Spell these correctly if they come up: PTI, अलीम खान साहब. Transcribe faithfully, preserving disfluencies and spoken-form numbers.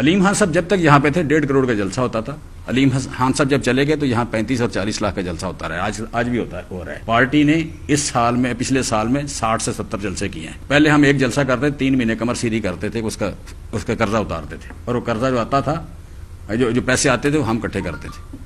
अलीम खान साहब जब तक यहाँ पे थे डेढ़ करोड़ का जलसा होता था। अलीम खान साहब जब चले गए तो यहाँ पैंतीस और चालीस लाख का जलसा होता रहा है, आज आज भी होता है, हो रहा है। पार्टी ने इस साल में, पिछले साल में साठ से सत्तर जलसे किए हैं। पहले हम एक जलसा करते तीन महीने कमर सीधी करते थे, उसका उसका कर्जा उतारते थे और वो कर्जा जो आता था, जो जो पैसे आते थे वो हम इकट्ठे करते थे।